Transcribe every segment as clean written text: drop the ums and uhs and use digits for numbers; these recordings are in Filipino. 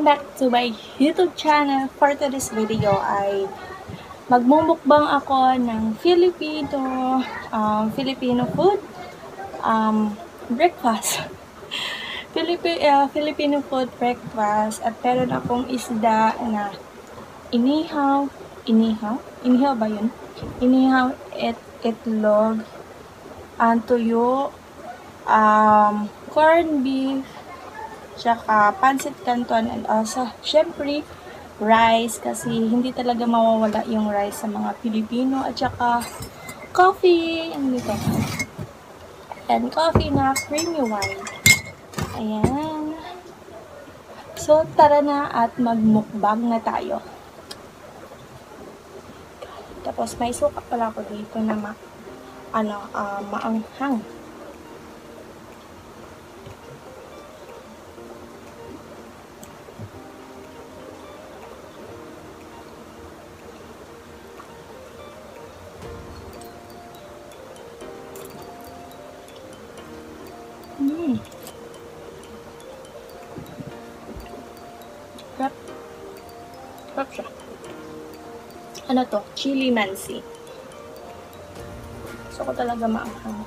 Welcome back to my YouTube channel. For today's video ay magmumukbang ako ng Filipino food breakfast. Filipino food breakfast at meron akong isda na inihaw ba yun? Inihaw itlog, tuyo, cornbeef, tsaka pancit canton, and also syempre rice, kasi hindi talaga mawawala yung rice sa mga Pilipino, at tsaka coffee and coffee na creamy white. Ayan, so tara na at magmukbang na tayo. Tapos may suka pala ako dito na maanghang. Sarap siya. Ano to? Chili mansi. Gusto ko talaga maanghang.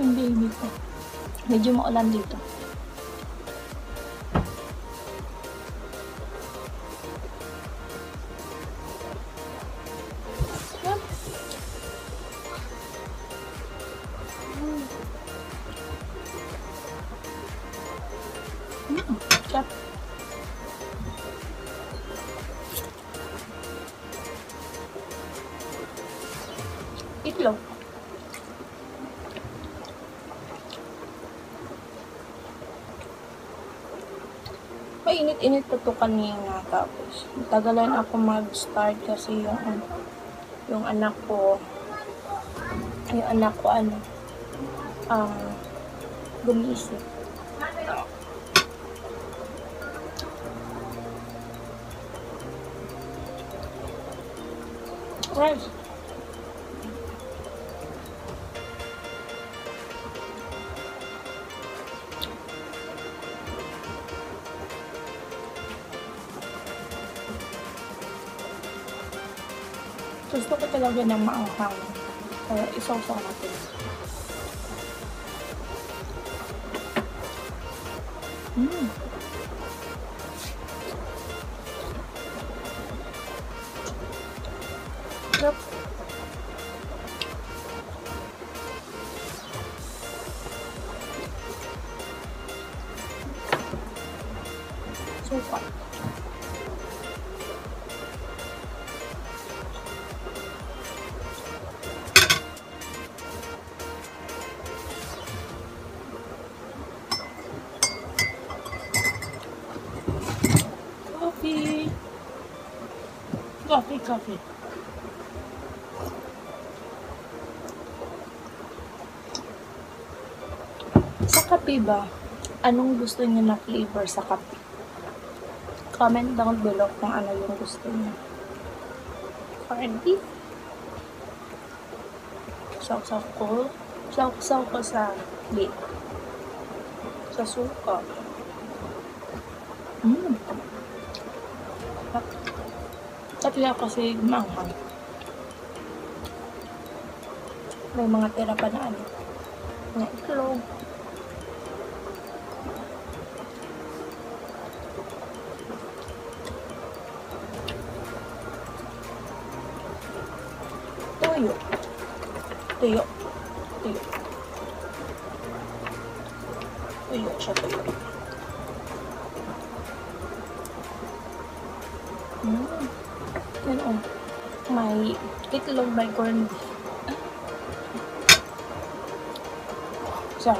Yung baby ko. Medyo maulan dito. Itlog. Init-init to kanina, tapos tagalan ako mag-start kasi yung anak ko gumising. Right. Gusto ko talaga ng maanghang. Kaya isawsaw natin. Yup. Super. Coffee. Sa kape ba? Anong gusto niyo na flavor sa kape? Comment down below kung ano yung gusto niyo. Cornbeef. Sok-sok ko sa beef. Sa suka. Tatila kasi maanghang. May mga tira pa na na itlog. Tuyo. Yun, may itlog, may corn. Sorry.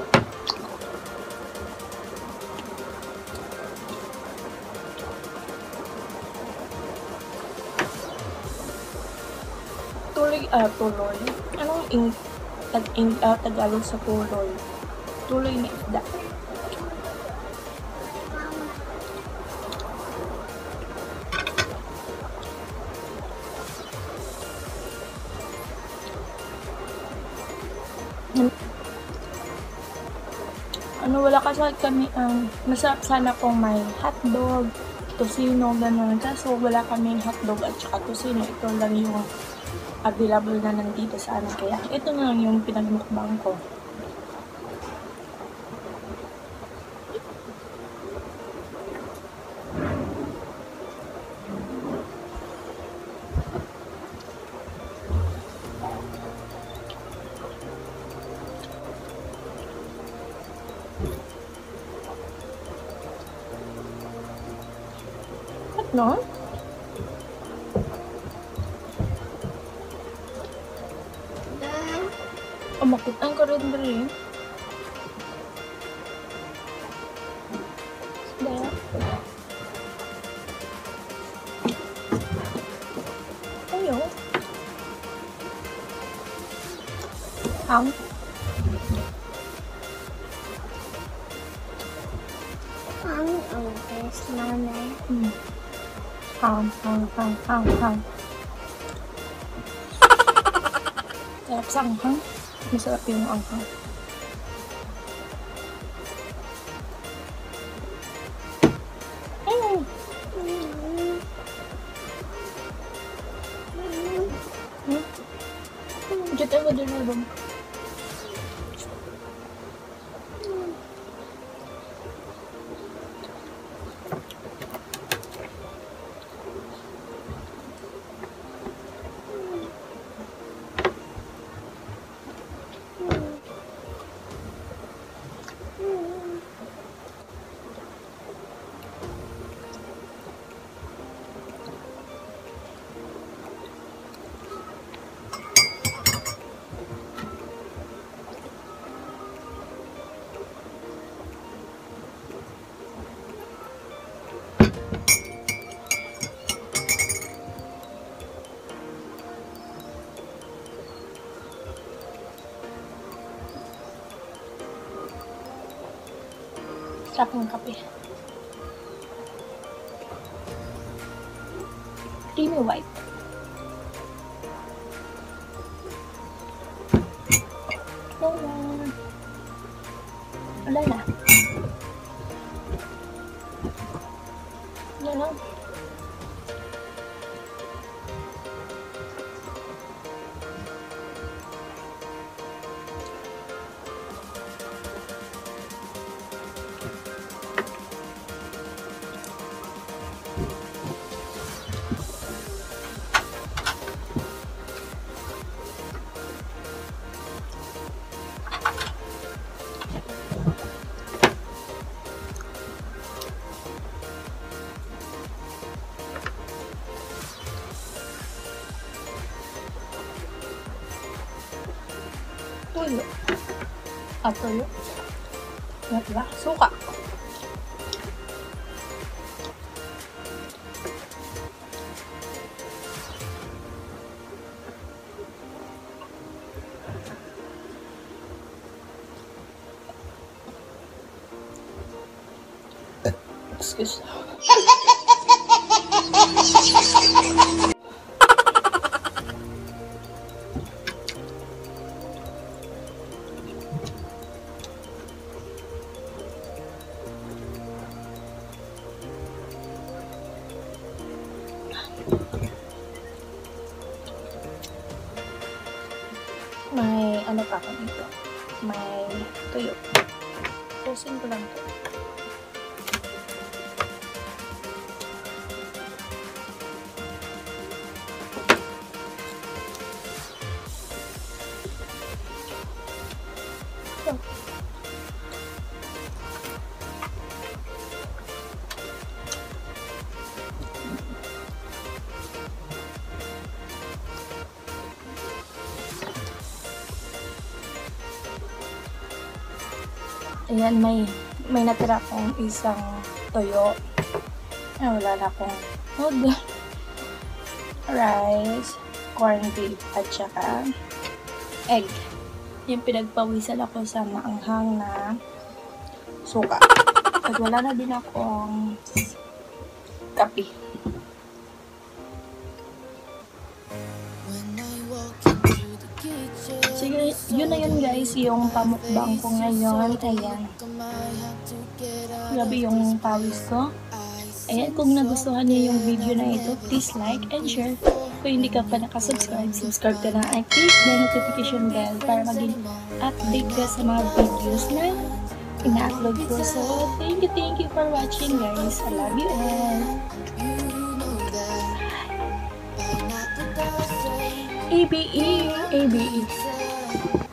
tuloy. Anong Tagalog sa tuloy? Tuloy na isda. Wala kasi kami, masarap sana kung may hotdog, tosino, gano'n. Kaso wala kaming hotdog at saka tosino. Ito lang yung available na nandito sa amin. Kaya ito na lang yung pinagmukbang ko. No? Makutan ko rin rin. Tuyo? Hang. Sarap sa anghang. Masarap yung anghang. Diyan ako din nabang. Sarap ng kape. Creamy white. Wala na. Wala na. Tuyo. Tuyo. Yan ba? Suka. Excuse me. May ano pa ako dito? May tuyo. Pusin ko lang ito. Ayan, may natira akong isang toyo. Wala na akong food. Rice. corn beef at saka egg. Yung pinagpawisan ako sa maanghang na suka. At wala na din akong kape. Sige, yun na yun guys, yung pamukbang ko ngayon. Ayan. Grabe yung pawis ko. Ayan, kung nagustuhan niyo yung video na ito, please like and share. Kung hindi ka pa nakasubscribe, subscribe ka na and click the notification bell para maging update ka sa mga videos na ina-upload ko. So, thank you for watching guys. I love you all. ABE!